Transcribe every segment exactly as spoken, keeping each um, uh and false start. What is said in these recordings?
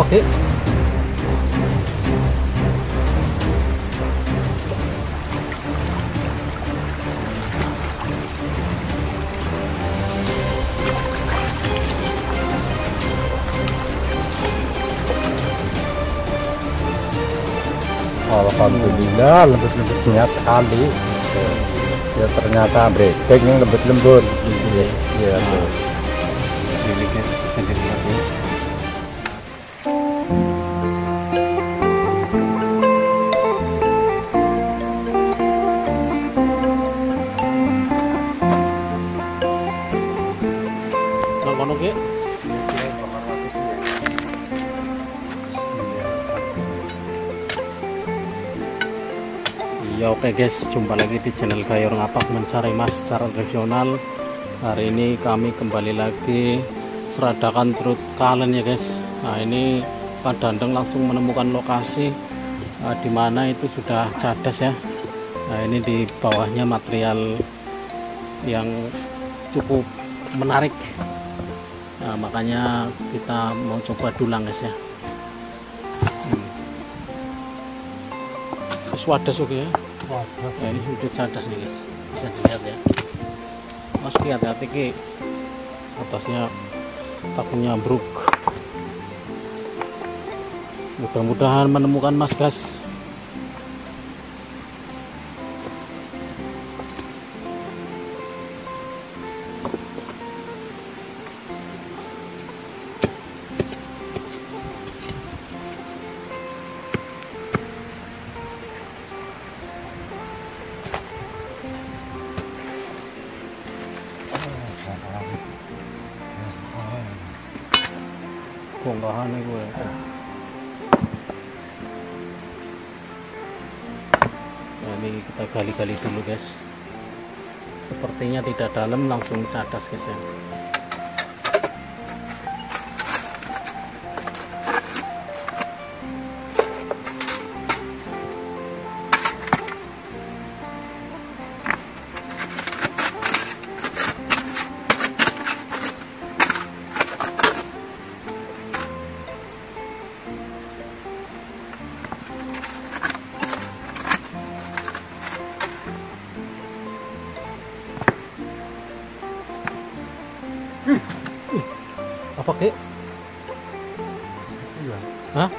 ngapak yuk. Alhamdulillah, lembut-lembutnya sekali. Ya ternyata bredek yang lembut-lembut. Iya, iya. Miliknya sendiri aja. Ya oke okay guys, jumpa lagi di channel Gayor Ngapak mencari mas secara regional. Hari ini kami kembali lagi seradakan trut kalen ya guys. Nah ini Pak Dandang langsung menemukan lokasi uh, dimana itu sudah cadas ya. Nah ini di bawahnya material yang cukup menarik. Nah, makanya kita mau coba dulang guys ya. Terus wadas oke okay, ya. Nah, ini sudah cadas nih guys, bisa dilihat ya. Mas hati-hati ki, atasnya takutnya ambruk. Mudah-mudahan menemukan mas guys. Bongkahan nih gue. Nah, ini kita gali-gali dulu guys. Sepertinya tidak dalam, langsung cadas guys ya. Apa kek? Iya. Hah?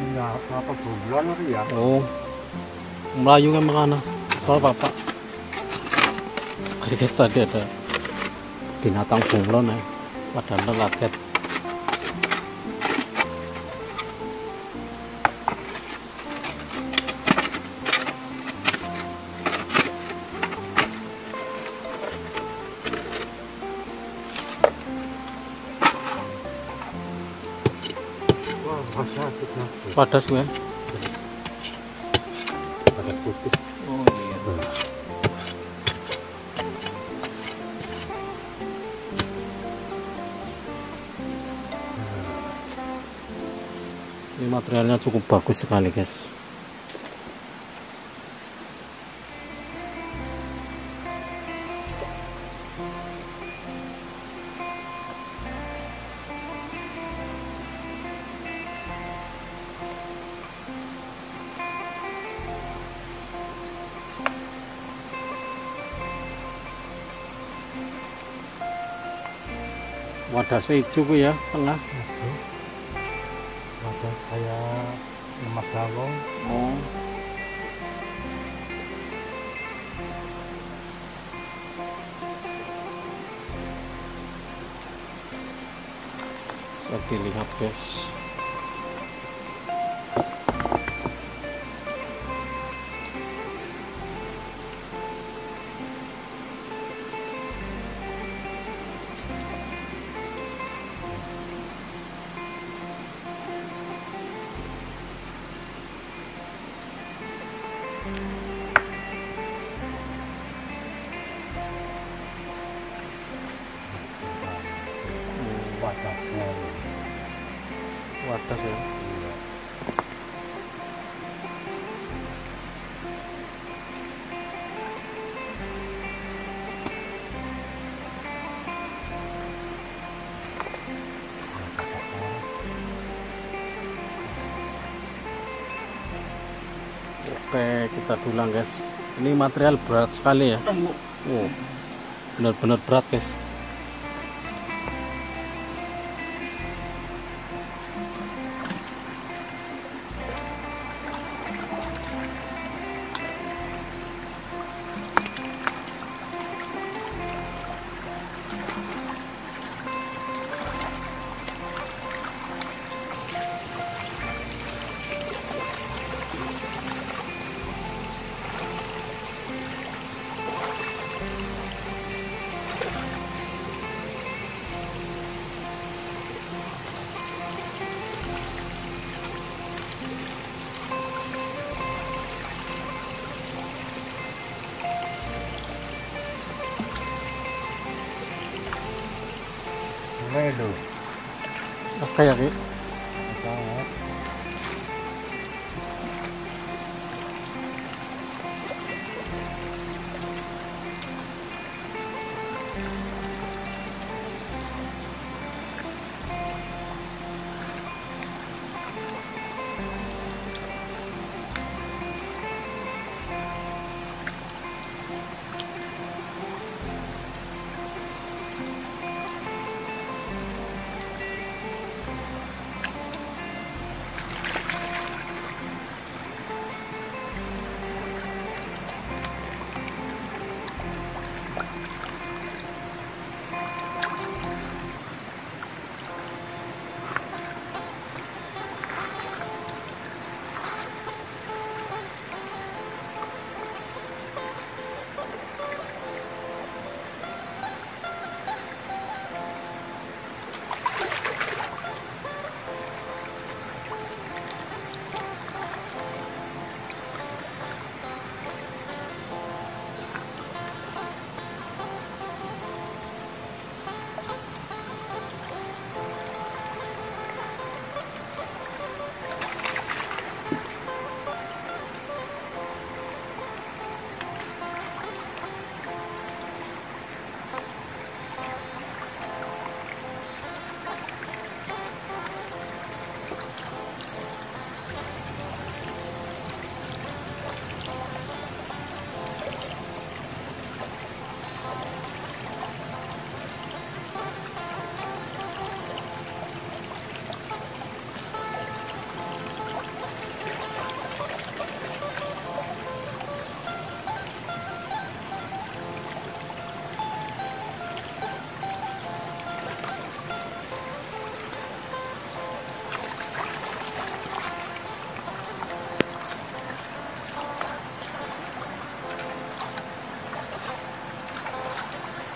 Iya, apa bulan itu ya? Oh. Melayu kan makana. Soal bapak. Kira-kira tadi ada binatang bunglon ya. Padahal laget. Padas gue. Padas putih. Oh iya. Ini materialnya cukup bagus sekali, guys. Wadasnya hijau ya, tengah. Wadah saya lemak galong. Oh. Seperti lihat guys. Wadasnya wadas ya. Iya. Oke, kita dulang guys. Ini material berat sekali ya. Oh, benar-benar berat guys. Oke ya, Ki.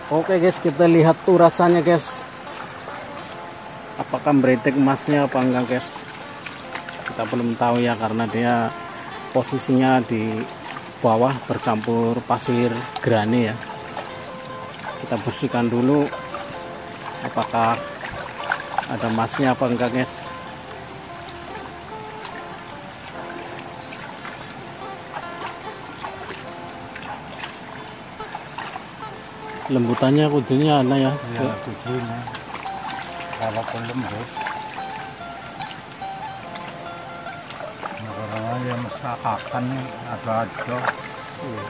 Oke guys, kita lihat tuh rasanya guys, apakah beritik emasnya apa enggak guys. Kita belum tahu ya, karena dia posisinya di bawah bercampur pasir granit ya. Kita bersihkan dulu apakah ada emasnya apa enggak guys. Lembutannya kudunya ana ya. Ya kudunya. Kalau pun lembut. Ya orang yang mesakakan ada-ada. Uh.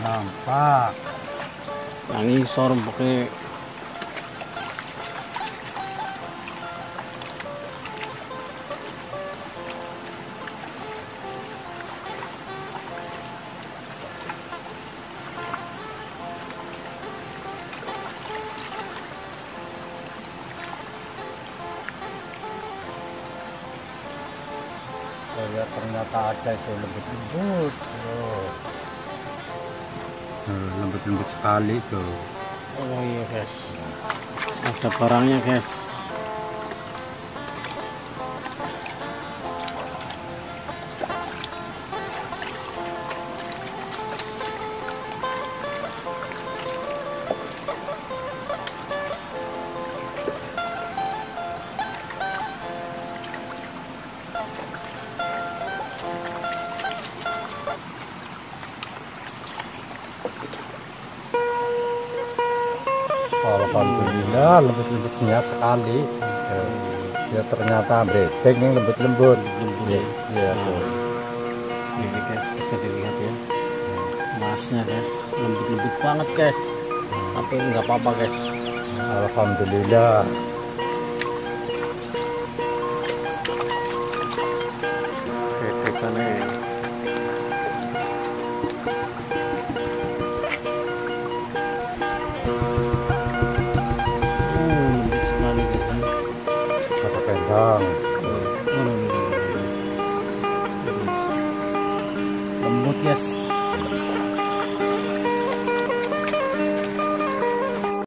Nampak yang isor pakai saya ternyata ada itu lembut-lembut. Lembut-lembut sekali tuh. Oh iya guys, ada barangnya guys. Alhamdulillah lembut-lembutnya sekali. Ya ternyata bredeng yang lembut-lembut. Iya. Ya. Ini guys bisa dilihat ya. Masnya guys lembut-lembut banget guys. Tapi nggak apa-apa guys. Alhamdulillah. Lembut guys.